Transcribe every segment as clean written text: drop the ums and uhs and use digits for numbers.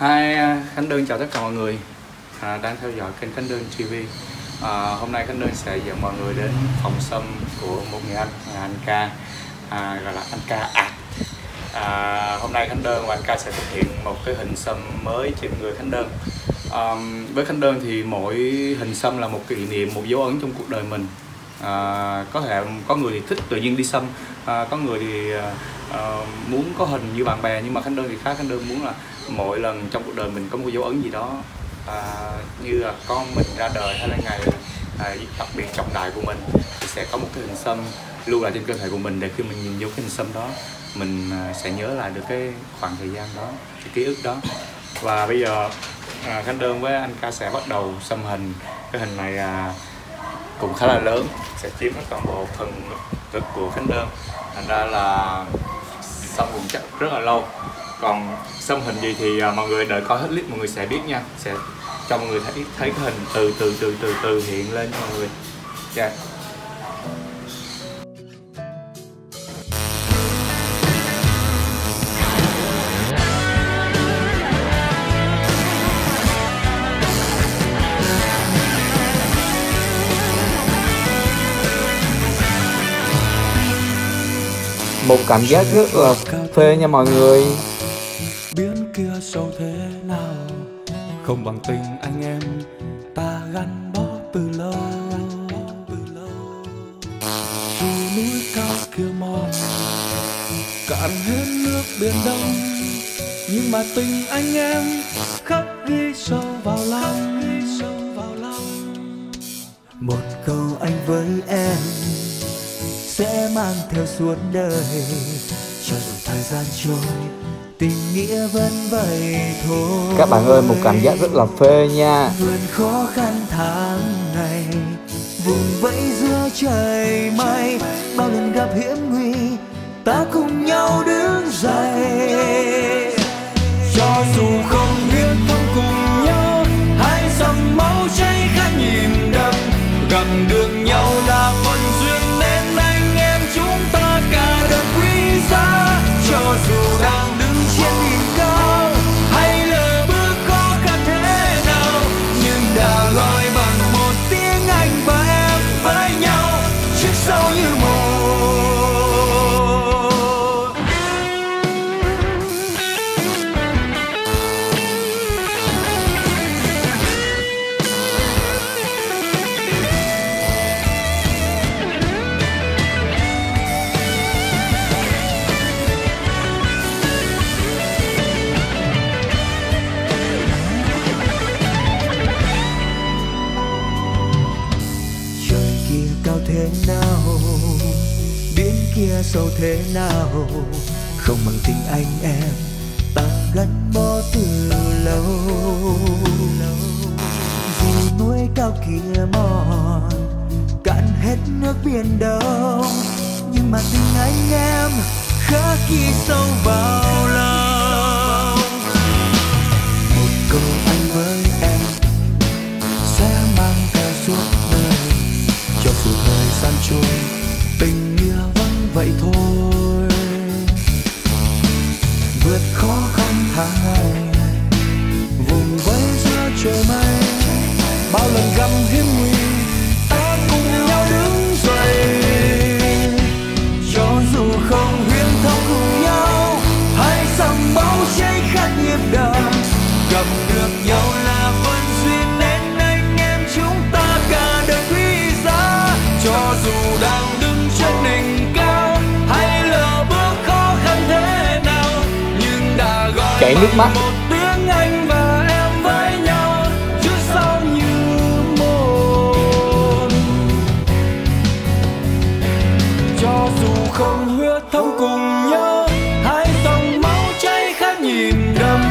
Hi, Khánh Đơn chào tất cả mọi người đang theo dõi kênh Khánh Đơn TV. Hôm nay Khánh Đơn sẽ dẫn mọi người đến phòng sâm của một người anh là anh Ca, gọi là anh Ca Art. Hôm nay Khánh Đơn và anh Ca sẽ thực hiện một cái hình sâm mới trên người Khánh Đơn. Với Khánh Đơn thì mỗi hình sâm là một kỷ niệm, một dấu ấn trong cuộc đời mình. Có thể có người thì thích tự nhiên đi sâm, có người thì muốn có hình như bạn bè, nhưng mà Khánh Đơn thì khác. Khánh Đơn muốn là mỗi lần trong cuộc đời mình có một dấu ấn gì đó, như là con mình ra đời hay là ngày đặc biệt trọng đại của mình, thì sẽ có một cái hình sâm lưu lại trên cơ thể của mình, để khi mình nhìn vô cái hình sâm đó mình sẽ nhớ lại được cái khoảng thời gian đó, cái ký ức đó. Và bây giờ Khánh Đơn với anh Ca sẽ bắt đầu sâm hình. Cái hình này cũng khá là lớn, sẽ chiếm hết toàn bộ phần ngực của Khánh Đơn, thành ra là sâm cũng chắc rất là lâu. Còn sâm hình gì thì mọi người đợi coi hết clip mọi người sẽ biết nha, sẽ cho mọi người thấy cái hình từ từ hiện lên cho mọi người. Yeah. Một cảm giác rất là phê nha mọi người. Biến kia sâu thế nào không bằng tình anh em ta gắn bó từ lâu. Dù núi cao kia mòn cạn hết nước biển Đông, nhưng mà tình anh em khắc ghi sâu vào lòng. Một câu anh với em sẽ mang theo suốt đời, cho dù thời gian trôi tình nghĩa vẫn vậy thôi. Các bạn ơi, một cảm giác rất là phê nha. Vượt khó khăn tháng ngày, vùng vẫy giữa trời mây, bao lần gặp hiểm nguy ta cùng nhau đứng dậy. Cho dù không biết thân cùng nhau, hai dòng máu cháy khát nhìn đậm, gặp được nhau là phần duyên. Sâu thế nào không bằng tình anh em ta gắn bó từ lâu. Dù núi cao kia mòn cạn hết nước biển Đông, nhưng mà tình anh em khắc ghi sâu vào lòng. Một câu anh với em sẽ mang theo suốt đời, cho dù thời gian trôi tình yêu vậy thôi. Vượt khó khăn tháng ngày, vùng vẫy giữa trời mây, bao lần gặp hiểm nguy ta cùng nhau đứng dậy. Cho dù không huyên thấu cùng nhau, hai dòng máu cháy khát nhịp đập, gặp được nhau là vân duyên nên anh em chúng ta cả đời quý giá. Cho dù đang đứng trên đỉnh chảy nước mắt, một tiếng anh và em với nhau trước sau như một. Cho dù không huyết thống cùng nhau, hai dòng máu cháy khát nhìn đâm,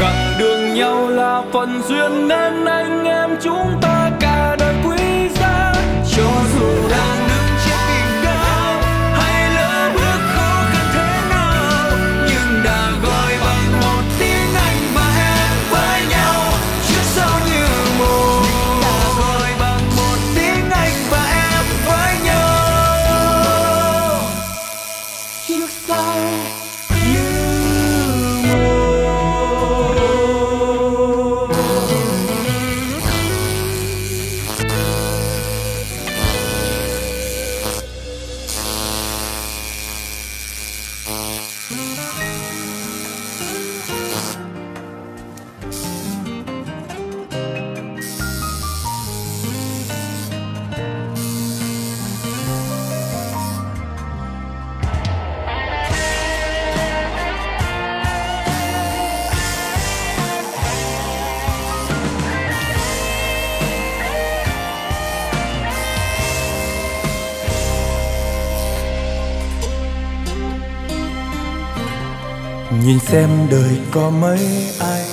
gặp đường nhau là phần duyên nên anh em chúng ta cả đời quý giá. Cho dù đang trước sau như một. nhìn xem đời có mấy ai.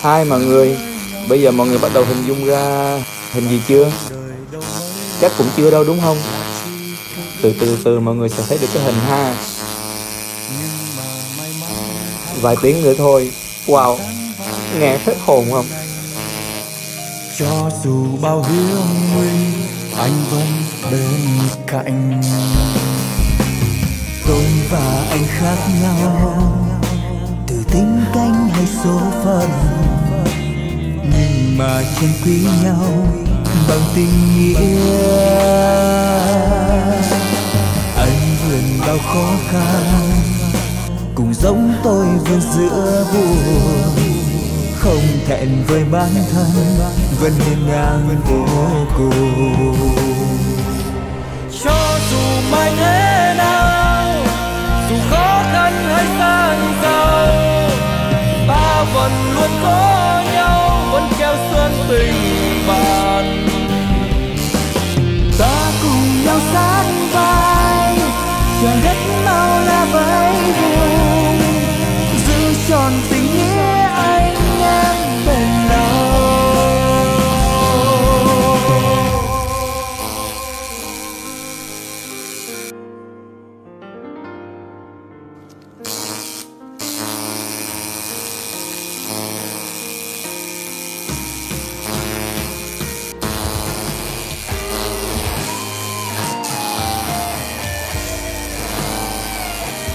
Hai mọi người, bây giờ mọi người bắt đầu hình dung ra hình gì chưa? Chắc cũng chưa đâu đúng không? Từ từ mọi người sẽ thấy được cái hình ha. Vài tiếng nữa thôi. Wow, nghe hết hồn không? Cho dù bao hiểm nguy, anh vẫn bên cạnh. Tôi và anh khác nhau từ tính canh hay số phận, nhưng mà chân quý nhau bằng tình nghĩa. Anh vượt bao khó khăn, cùng giống tôi vươn giữa buồn, không thẹn với bản thân, vẫn hiên ngang vô cùng. Cho dù mai thế nào, dù khó khăn hay gian dao, ta vẫn luôn có nhau, vẫn treo sơn tình bạn. Ta cùng nhau sát vai, chẳng đất mau là vẫy vùng, giữ tròn tình nghĩa anh em bên nhau.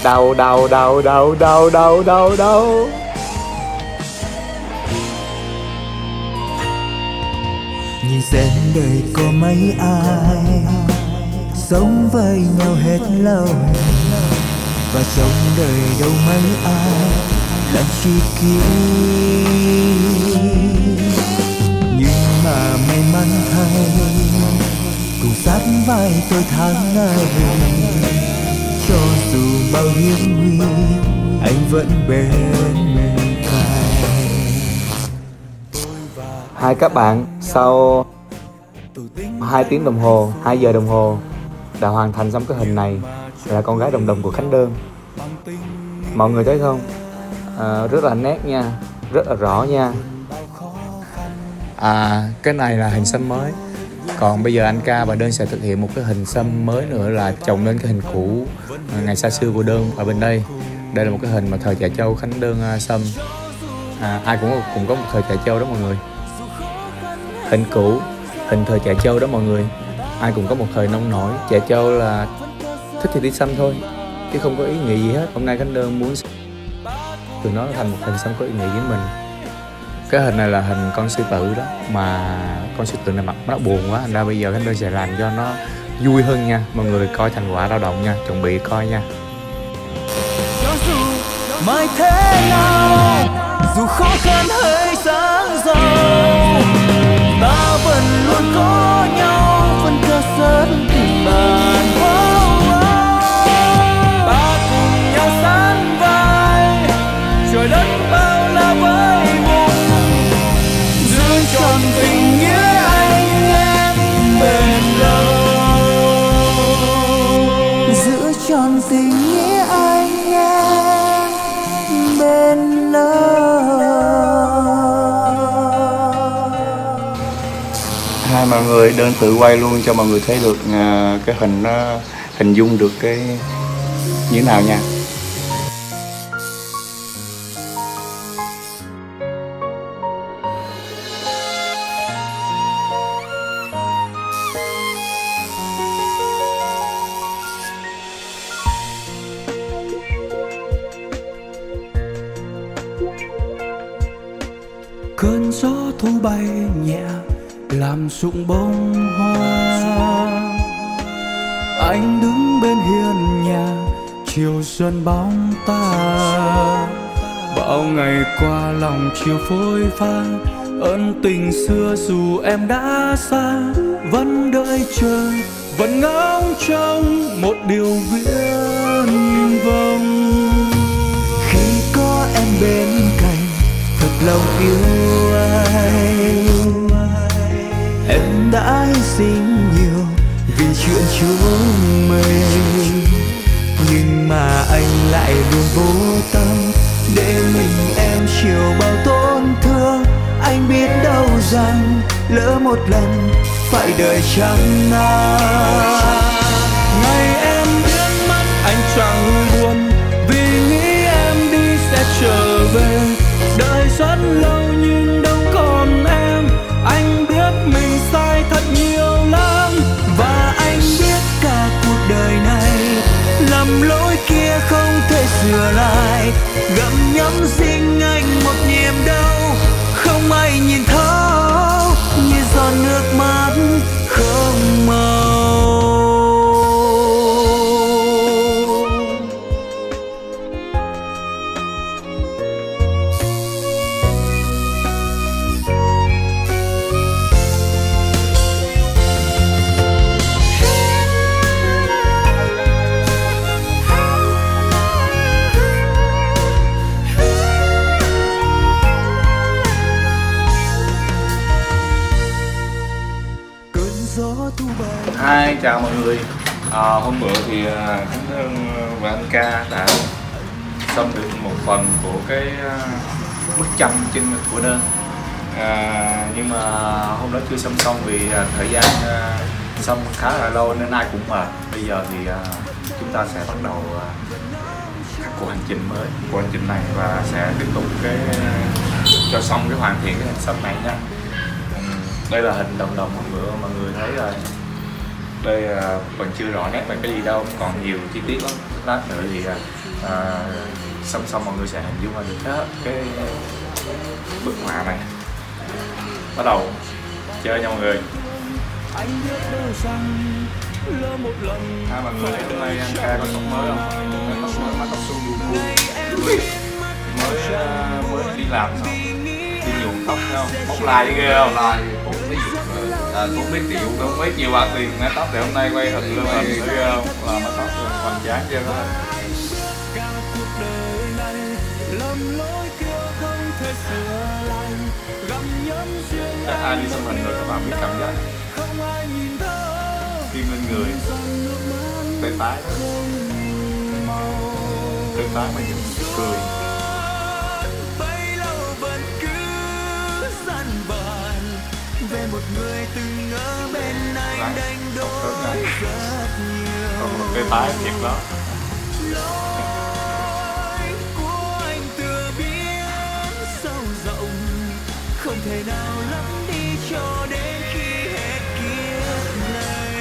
Đau Nhìn xem đời có mấy ai sống với nhau hết lòng, và trong đời đâu mấy ai làm chi kỷ. Nhưng mà may mắn thay, cùng sát vai tôi tháng ngày, cho dù bao hiểm nguy, anh vẫn bên mình. Hai các bạn, sau 2 tiếng đồng hồ, 2 giờ đồng hồ đã hoàn thành xong cái hình này, là con gái Đồng Đồng của Khánh Đơn. Mọi người thấy không? Rất là nét nha, rất là rõ nha. Cái này là hình xăm mới. Còn bây giờ anh Ca và Đơn sẽ thực hiện một cái hình xăm mới nữa, là chồng lên cái hình cũ ngày xa xưa của Đơn ở bên đây. Đây là một cái hình mà thời Trà Châu Khánh Đơn xăm. Ai cũng có một thời Trà Châu đó mọi người. Hình cũ, hình thời Trà Châu đó mọi người. Ai cũng có một thời nông nổi. Trà Châu là thích thì đi xăm thôi, chứ không có ý nghĩa gì hết. Hôm nay Khánh Đơn muốn từ nó thành một hình xăm có ý nghĩa với mình. Cái hình này là hình con sư tử đó, mà con sư tử này mặt nó buồn quá, thành ra bây giờ Khánh Đơn sẽ làm cho nó vui hơn nha. Mọi người coi thành quả lao động nha, chuẩn bị coi nha. Cho dù mai thế nào, dù khó khăn hơi sáng giàu, ta vẫn luôn có nhau, vẫn cơ sở tình bạn. Ta cùng nhau sánh vai, trời đất bao la vời vụn, giữ tròn tình nghĩa anh em bền lâu, giữ tròn tình nghĩa anh em bền lâu. Hai mọi người, Đơn tự quay luôn cho mọi người thấy được cái hình, nó hình dung được cái như thế nào nha. Cơn gió thu bay nhẹ làm rụng bông hoa, anh đứng bên hiên nhà chiều xuân bóng ta. Bao ngày qua lòng chiều phôi pha, ân tình xưa dù em đã xa, vẫn đợi chờ, vẫn ngóng trong một điều viễn vông. Khi có em bên cạnh, thật lòng yêu anh, em đã hy sinh nhiều vì chuyện chúng mình, nhưng mà anh lại luôn vô tâm chiều bao tổn thương. Anh biết đâu rằng lỡ một lần phải đời trăm năm. Ngày em biến mất anh chẳng buồn, vì nghĩ em đi sẽ trở về. Đời rất lâu nhưng đâu còn em, anh biết mình sai thật nhiều lắm. Và anh biết cả cuộc đời này lầm lỗi kia không thể sửa lại. Gặm nhấm riêng anh một niềm đau không ai nhìn thấu, như giọt nước mắt không màu. Hi, chào mọi người. Hôm bữa thì Khánh Đơn và Anh Ca đã xong được một phần của cái bức tranh trên của Đơn. Nhưng mà hôm đó chưa xong vì thời gian xong khá là lâu nên ai cũng mệt. Bây giờ thì chúng ta sẽ bắt đầu cuộc hành trình mới, cuộc hành trình này, và sẽ tiếp tục cái cho xong cái hoàn thiện cái hình xăm này nha. Đây là hình đồng hôm bữa mọi người thấy rồi. Đây vẫn chưa rõ nét về cái gì đâu, còn nhiều chi tiết lắm. Lát nữa thì song song mọi người sẽ hình dung ra được hết cái bức họa này. Bắt đầu chơi nha mọi người. Mọi người thấy hôm nay Anh Ca có tóc mới không? Tóc suông mới đi làm xong, đi nhuộm tóc không? Tóc lai ghê không? Lai cũng biết chịu, không biết nhiều bạc tiền mái tóc. Thì hôm nay quay hình luôn rồi không? Là mái tóc hoành tráng chưa đó. Các ai đi xong hình rồi các bạn biết cảm giác tim lên người tê tái mà nhìn cười. Về một người từng ở bên anh đánh đổi rất nhiều. Còn một cái tái thiệt đó. Lối của anh từ biến sâu rộng, không thể nào lắm đi cho đến khi hết kiếp này.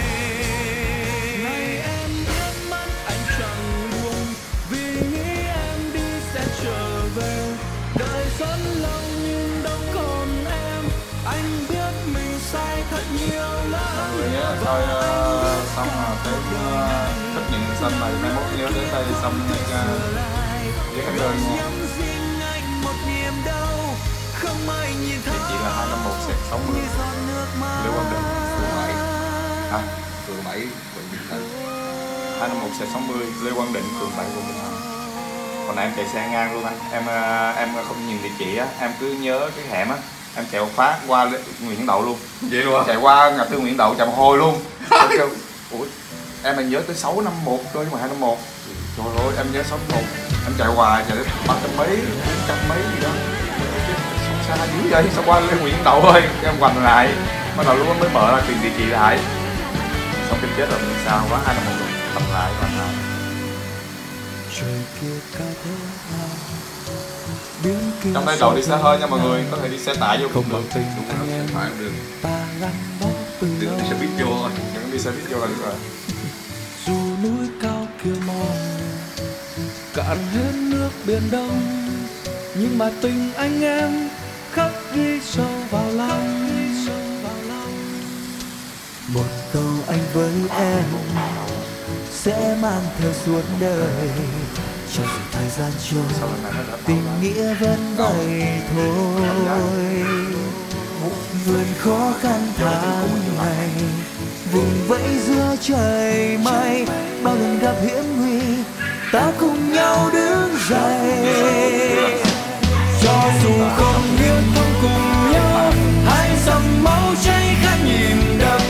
Ngày em biết mắt anh chẳng buồn, vì nghĩ em đi sẽ trở về. Đời rất lâu nhưng đâu còn em, anh biết rồi nhé. Thôi xong rồi tới tất những xanh này, mai mốt nhớ đến đây xong rồi với Khánh Đơn nha. Địa chỉ là 251/60 Lê Quang Định, phường 7 quận Bình Thạnh. 251/60 Lê Quang Định, phường 7 quận Bình Thạnh. Còn em chạy xe ngang luôn anh, em không nhìn địa chỉ á, em cứ nhớ cái hẻm á. Em chạy một phát qua Nguyễn Đậu luôn. Vậy luôn hả? Chạy qua ngập tư Nguyễn Đậu chậm hồi luôn. Kêu, ủa, em mà nhớ tới 651 thôi nhưng mà 251. Trời ơi, em nhớ 651. Em chạy hoài, chạy đến 300 mấy, 400 mấy gì đó. Sao xa dữ vậy? Sao qua lên Nguyễn Đậu ơi. Em hoành lại. Bắt đầu lúc đó mới mở ra tiền địa chỉ lại. Xong cái chết rồi, sao quá 251 luôn. Tập lại, hoành lại. Trong đây đậu đi xe hơi nha mọi người, có thể đi xe tải vô cũng được. Đừng đi xe buýt vô thôi, đừng đi xe buýt vô là được rồi. Dù núi cao kia mòn, cạn hết nước biển đông, nhưng mà tình anh em khắc ghi sâu vào lòng. Một câu anh với em sẽ mang theo suốt đời. Trong thời gian trôi, tình nghĩa vẫn vậy thôi. Vượt khó khăn tháng ngày, vùng vẫy giữa trời mây, bao lần gặp hiểm nguy, ta cùng nhau đứng dậy. Cho dù không biết không cùng nhau, hai dòng máu cháy khát nhìn đậm,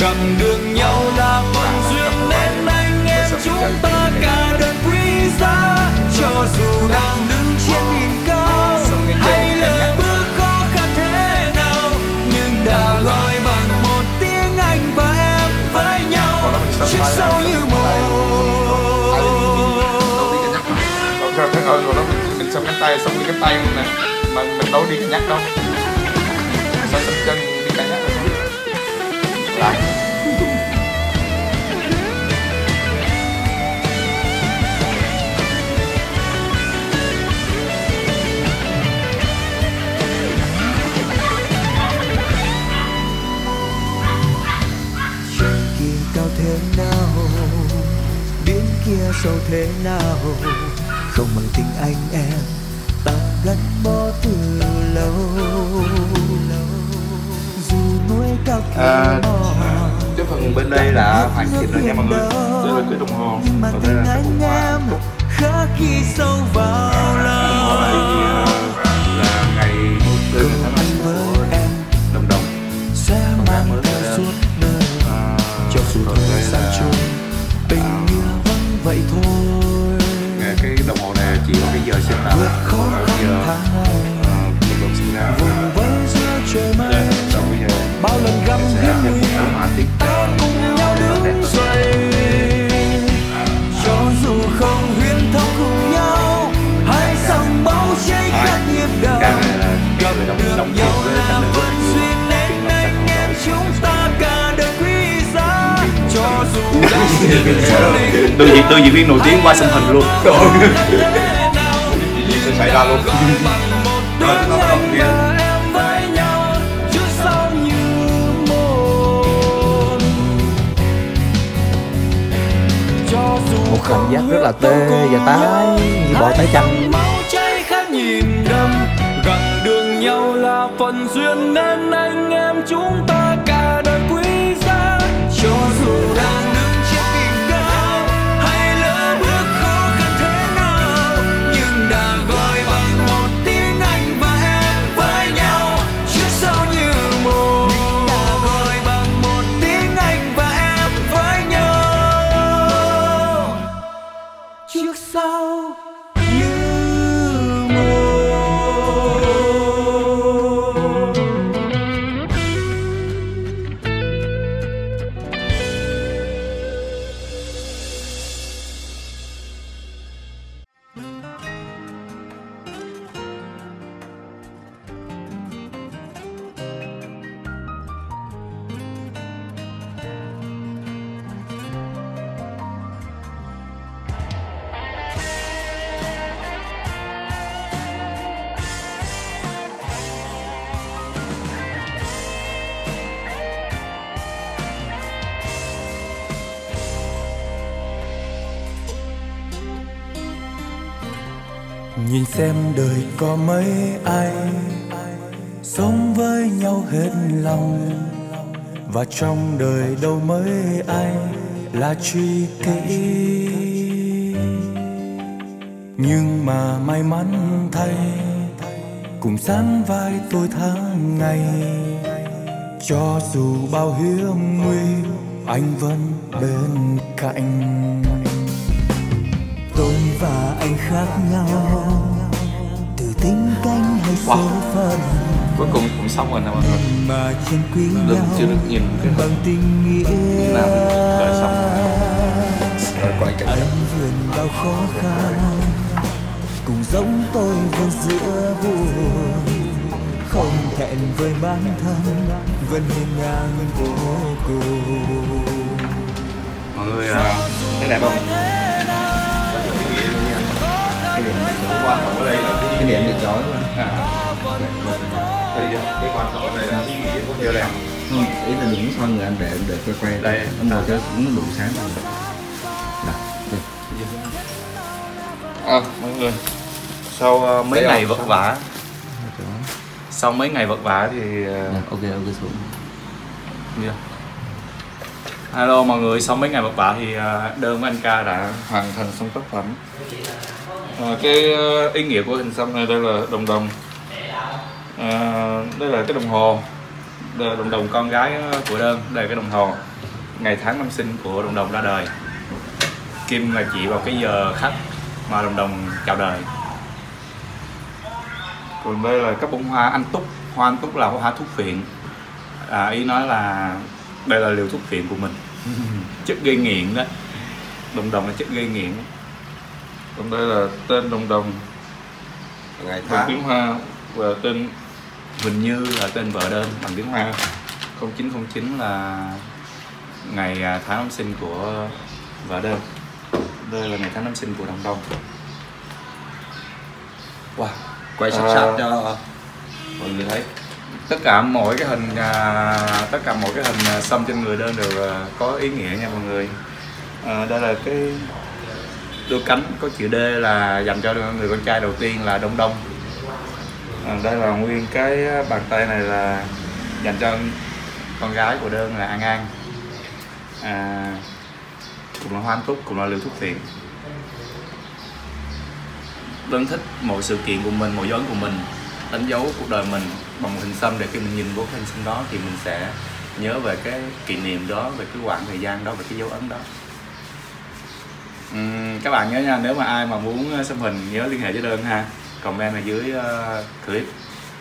gặp được nhau là con duyên nên anh em chúng ta cả đời quý giá. Cho dù đang đứng trên đỉnh cao, tay xong cái tay mình nè, mà mình đâu đi nhắc đâu, sao xong chân đi cài nhắc rồi lại. Thế nào biến kia sâu thế nào không bằng tình anh em ta gắn bó từ lâu lâu dù núi cao kia cái phần bên đây là hoàn thiện rồi nha mọi người. Đây là cái đồng hồ và đây là cái cục hoa. Khá khi sâu vào lòng là ngày 4/4 của Lâm Đồng sẽ mang mới suốt đời cho sự thời gian trôi tình yêu vẫn vậy thôi. Nghe cái đồng hồ này chỉ có cái giờ sinh ra mình cũng sinh ra bao lần găm hiếm nguy ta cùng nhau đứng dậy cho dù không huyên thấu cùng nhau hãy dòng máu cháy khát nhịp đập gặp được nhau là vẫn duyên nên anh em chúng ta cả đời quý giá cho dù đơn diễn viên nổi tiếng qua sân hình luôn sẽ xảy ra luôn. Một cảm giác rất là tê và tái như bỏ tái chanh. Máu cháy khát nhìn đâm gặp đường nhau là phần duyên nên anh em chúng ta cả đời quý giá cho dù đang đứng trước tình đau hay lỡ bước khó khăn thế nào nhưng đã gọi bằng một tiếng anh và em với nhau trước sau như một đã gọi bằng một tiếng anh và em với nhau trước sau. Nhìn xem đời có mấy ai sống với nhau hết lòng và trong đời đâu mấy ai là truy kỷ nhưng mà may mắn thay cùng sánh vai tôi tháng ngày cho dù bao hiểm nguy anh vẫn bên cạnh. Tôi và anh khác nhau từ tính canh hay số phận. Cuối cùng cũng xong rồi nè mọi người. Mà trên quý nhau chưa được nhìn cái bằng tình nghĩa làm đời xong rồi quay cảnh anh vượt bao khó khăn cùng giống tôi vẫn giữa buồn không thẹn với bản thân vẫn hiên ngang vô cùng. Mọi người thấy đẹp không? Cái niệm điện gió cái quan trọng này là cái gì cũng đều đẹp. Không, ý là đừng xoay người anh để tôi quay đây, anh ngồi cho nó đủ sáng rồi. Mọi người, sau mấy ngày vất vả, thì ok xuống. Alo mọi người, sau mấy ngày vất vả thì đơn của anh Ca đã hoàn thành xong tác phẩm. Cái ý nghĩa của hình xăm này đây là đồng đồng, đây là cái đồng hồ, đây là đồng đồng con gái của Đơn, đây là cái đồng hồ ngày tháng năm sinh của đồng đồng ra đời, kim là chỉ vào cái giờ khắc mà đồng đồng chào đời. Còn đây là các bông hoa anh túc, hoa anh túc là hoa thuốc phiện, ý nói là đây là liều thuốc phiện của mình, chất gây nghiện đó, đồng đồng là chất gây nghiện. Còn đây là tên đồng đồng Ngày tháng. Tiếng Hoa và tên Huỳnh Như là tên vợ đơn bằng tiếng Hoa. 0909 là ngày tháng năm sinh của vợ đơn. Đây là ngày tháng năm sinh của Đồng Đông. Wow, quay sát sát cho mọi người thấy. Tất cả mỗi cái hình xăm trên người đơn đều có ý nghĩa nha mọi người. Đây là cái đôi cánh có chữ D là dành cho người con trai đầu tiên là Đông Đông. Đây là nguyên cái bàn tay này là dành cho con gái của đơn là An An. Cũng là Hoan Túc, cũng là Liều Thuốc Phiện. Đơn thích mọi sự kiện của mình, mọi dấu ấn của mình, đánh dấu cuộc đời mình bằng một hình xăm, để khi mình nhìn vô cái hình xăm đó thì mình sẽ nhớ về cái kỷ niệm đó, về cái khoảng thời gian đó, về cái dấu ấn đó. Các bạn nhớ nha, nếu mà ai mà muốn xăm hình nhớ liên hệ với đơn ha, comment ở dưới clip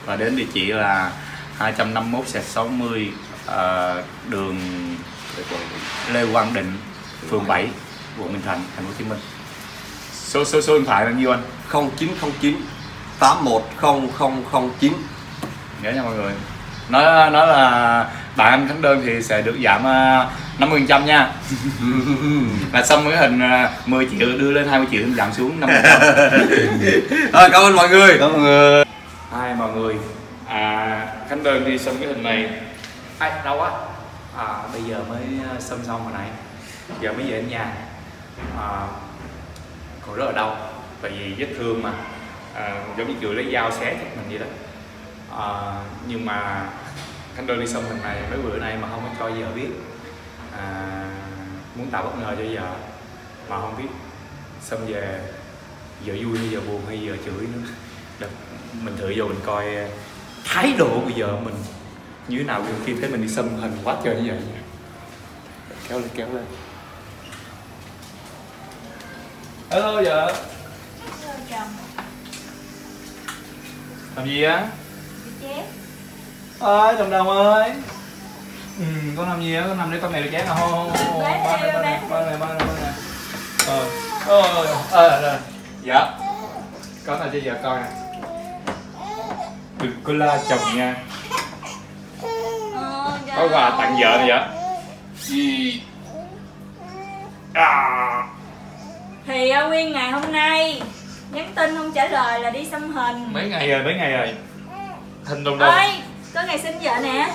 và đến địa chỉ là 251/60 đường Lê Quang Định, phường 7, quận Bình Thạnh, thành phố Hồ Chí Minh. Số điện thoại là nhiêu anh? 0909 810009. Nhớ nha mọi người. Nói là bạn anh Khánh Đơn thì sẽ được giảm 50% nha. Là xong cái hình 10 triệu đưa lên 20 triệu giảm xuống 50%. Rồi, cảm ơn mọi người. Cảm ơn mọi người. Hai mọi người. Khánh Đơn đi xong cái hình này. Ai đâu á? Bây giờ mới xong hồi nãy. Giờ mới về đến nhà. Còn rất là đau. Tại vì vết thương mà. Giống như kiểu lấy dao xé thịt mình vậy đó. Nhưng mà Khánh Đơn đi xong hình này mấy bữa nay mà không có cho vợ biết, muốn tạo bất ngờ cho vợ mà không biết, xong về vợ vui hay vợ buồn hay vợ chửi nữa. Đợt mình thử vô mình coi thái độ của vợ mình như thế nào khi thấy mình đi xăm hình quá trời như vậy. Kéo lên Hello vợ. Hello chồng. Làm gì á? Ơi Đồng Đồng ơi. Con làm gì á? Con nằm để con này được chán à? Ba này. Rồi. Dạ. Có nào cho vợ coi nè. Đừng có la chồng nha. Có quà tặng vợ nè vợ. Thì nguyên ngày hôm nay nhắn tin không trả lời là đi xăm hình. Mấy ngày rồi. Hình Đồng Đồng. Ơi, có ngày sinh vợ nè.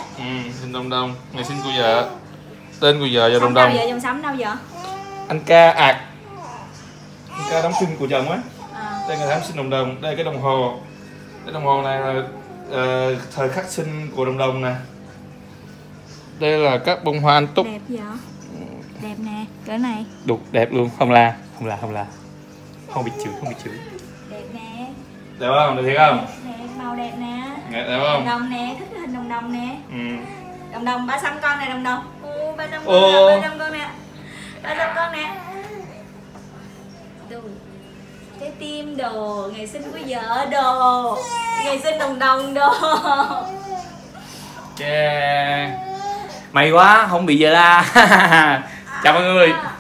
Hình Đồng Đồng, ngày sinh của vợ. Tên của vợ là Đồng Đồng. Vợ dòng sắm đâu vợ? Anh Ca ạc. Anh Ca đóng phim của chồng á. Đây là ngày tháng sinh Đồng Đồng. Đây là cái đồng hồ. Cái đồng hồ này là thời khắc sinh của Đồng Đồng nè. Đây là các bông hoa anh Túc. Đẹp vợ. Đẹp nè, cỡ này. Đục đẹp luôn, không la. Không bị chửi. Đẹp nè. Đẹp không? Được thiệt không? Đẹp, màu đẹp nè. Đẹp không? Đồng Đồng nè, thích hình Đồng Đồng nè. Đồng Đồng, ba xăm con nè Đồng Đồng. Ba xăm con nè. Cái tim đồ, ngày sinh của vợ đồ, ngày sinh Đồng Đồng đồ. Yeah. May quá, không bị vợ la. Chào mọi người.